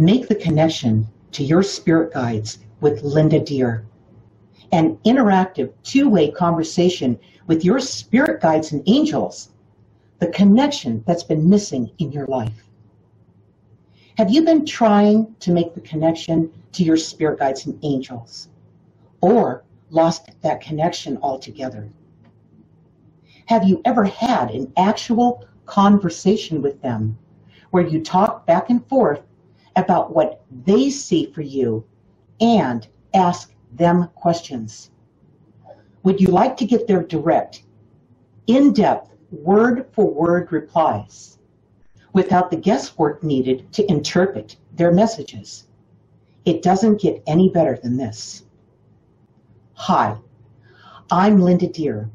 Make the connection to your spirit guides with Linda Deir. An interactive two-way conversation with your spirit guides and angels. The connection that's been missing in your life. Have you been trying to make the connection to your spirit guides and angels, or lost that connection altogether? Have you ever had an actual conversation with them where you talk back and forth about what they see for you and ask them questions? Would you like to get their direct, in-depth, word-for-word replies, without the guesswork needed to interpret their messages? It doesn't get any better than this. Hi, I'm Linda Deir.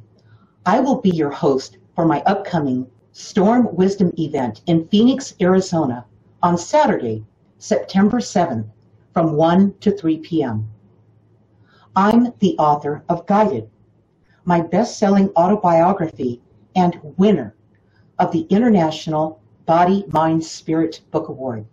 I will be your host for my upcoming Storm Wisdom event in Phoenix, Arizona on Saturday, September 7th from 1 to 3 p.m. I'm the author of Guided, my best-selling autobiography and winner of the International Body, Mind, Spirit Book Award.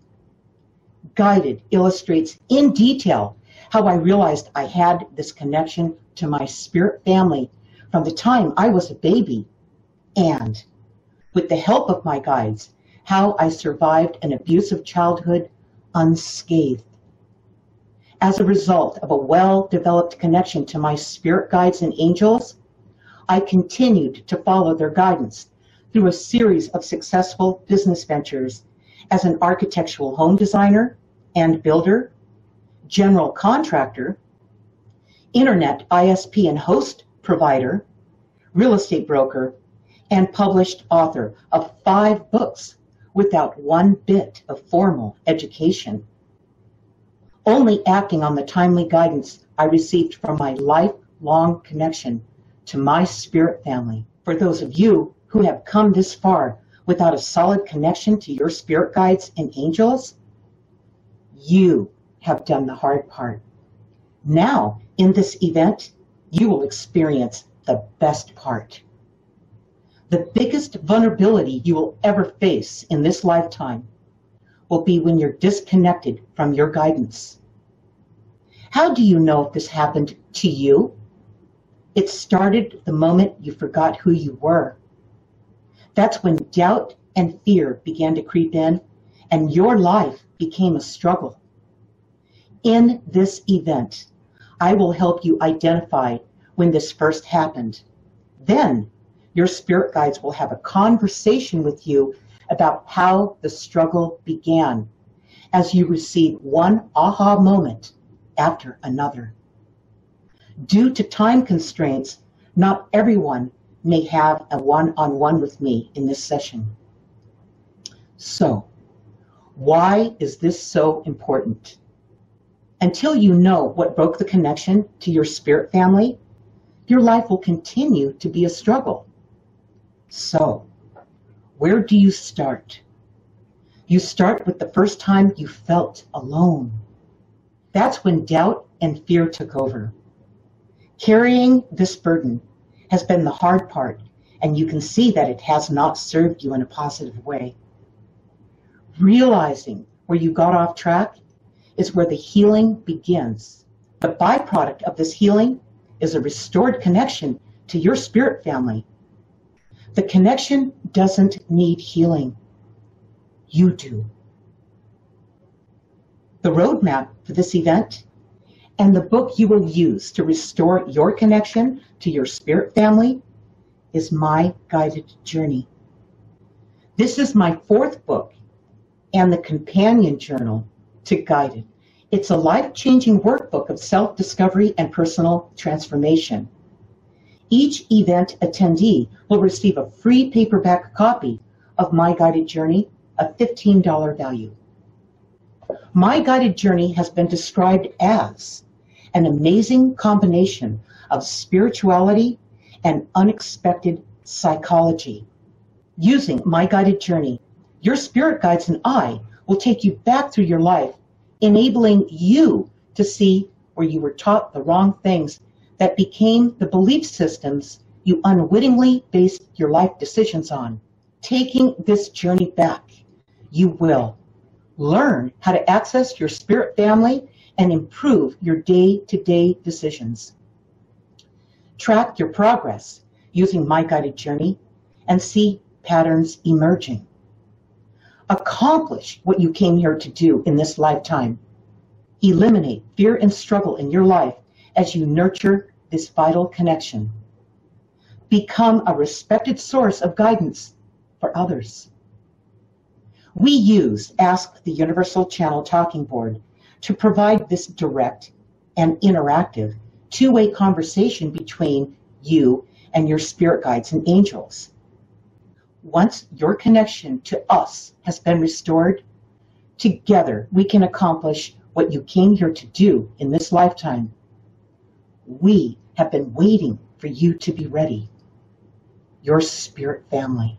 Guided illustrates in detail how I realized I had this connection to my spirit family from the time I was a baby, and with the help of my guides, how I survived an abusive childhood unscathed. As a result of a well-developed connection to my spirit guides and angels, I continued to follow their guidance through a series of successful business ventures as an architectural home designer and builder, general contractor, internet ISP and host provider, real estate broker, and published author of 5 books without one bit of formal education. Only acting on the timely guidance I received from my lifelong connection to my spirit family. For those of you who have come this far without a solid connection to your spirit guides and angels, you have done the hard part. Now, in this event, you will experience the best part. The biggest vulnerability you will ever face in this lifetime will be when you're disconnected from your guidance. How do you know if this happened to you? It started the moment you forgot who you were. That's when doubt and fear began to creep in, and your life became a struggle. In this event, I will help you identify when this first happened. Then, your spirit guides will have a conversation with you about how the struggle began, as you receive one aha moment after another. Due to time constraints, not everyone may have a one-on-one with me in this session. So, why is this so important? Until you know what broke the connection to your spirit family, your life will continue to be a struggle. So, where do you start? You start with the first time you felt alone. That's when doubt and fear took over. Carrying this burden has been the hard part, and you can see that it has not served you in a positive way. Realizing where you got off track is where the healing begins. The byproduct of this healing is a restored connection to your spirit family. The connection doesn't need healing. You do. The roadmap for this event and the book you will use to restore your connection to your spirit family is My Guided Journey. This is my 4th book and the companion journal to Guided. It's a life-changing workbook of self-discovery and personal transformation. Each event attendee will receive a free paperback copy of My Guided Journey, a $15 value. My Guided Journey has been described as an amazing combination of spirituality and unexpected psychology. Using My Guided Journey, your spirit guides and I will take you back through your life, enabling you to see where you were taught the wrong things that became the belief systems you unwittingly based your life decisions on. Taking this journey back, you will Learn how to access your spirit family and improve your day-to-day decisions. Track your progress using My Guided Journey and see patterns emerging. Accomplish what you came here to do in this lifetime. Eliminate fear and struggle in your life as you nurture this vital connection. Become a respected source of guidance for others. We use Ask the Universal Channel Talking Board to provide this direct and interactive two-way conversation between you and your spirit guides and angels. Once your connection to us has been restored, together we can accomplish what you came here to do in this lifetime. We have been waiting for you to be ready. Your spirit family.